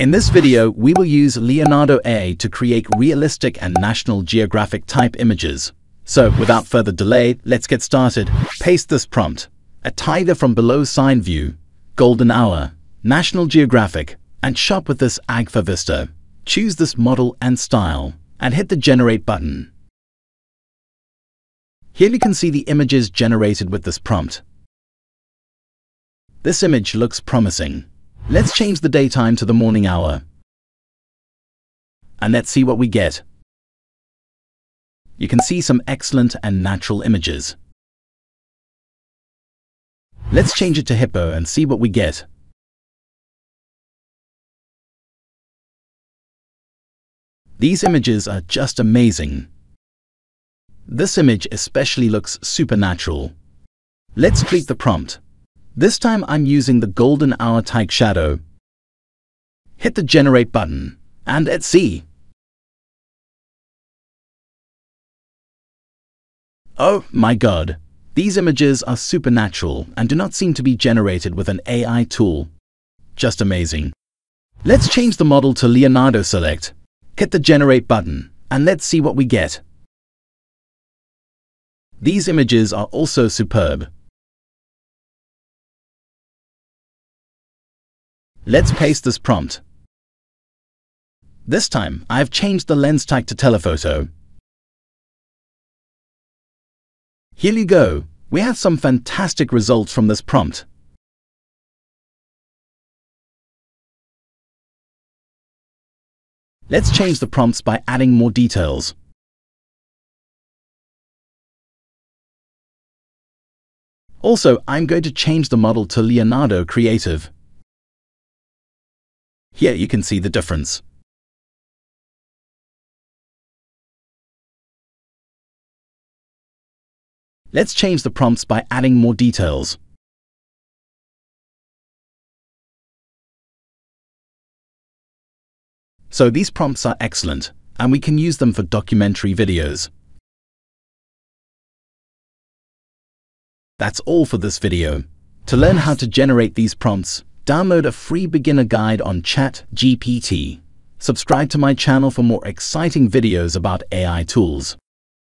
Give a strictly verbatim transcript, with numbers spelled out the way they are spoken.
In this video, we will use Leonardo A I to create realistic and National Geographic type images. So, without further delay, let's get started. Paste this prompt. A tiger from below side view, golden hour, National Geographic, and shop with this Agfa Vista. Choose this model and style, and hit the generate button. Here you can see the images generated with this prompt. This image looks promising. Let's change the daytime to the morning hour. And let's see what we get. You can see some excellent and natural images. Let's change it to hippo and see what we get. These images are just amazing. This image especially looks supernatural. Let's tweak the prompt. This time I'm using the golden hour type shadow. Hit the generate button, and let's see. Oh my god, these images are supernatural and do not seem to be generated with an A I tool. Just amazing. Let's change the model to Leonardo Select. Hit the generate button, and let's see what we get. These images are also superb. Let's paste this prompt. This time, I've changed the lens type to telephoto. Here you go. We have some fantastic results from this prompt. Let's change the prompts by adding more details. Also, I'm going to change the model to Leonardo Creative. Here you can see the difference. Let's change the prompts by adding more details. So these prompts are excellent, and we can use them for documentary videos. That's all for this video. To learn how to generate these prompts, download a free beginner guide on ChatGPT. Subscribe to my channel for more exciting videos about A I tools.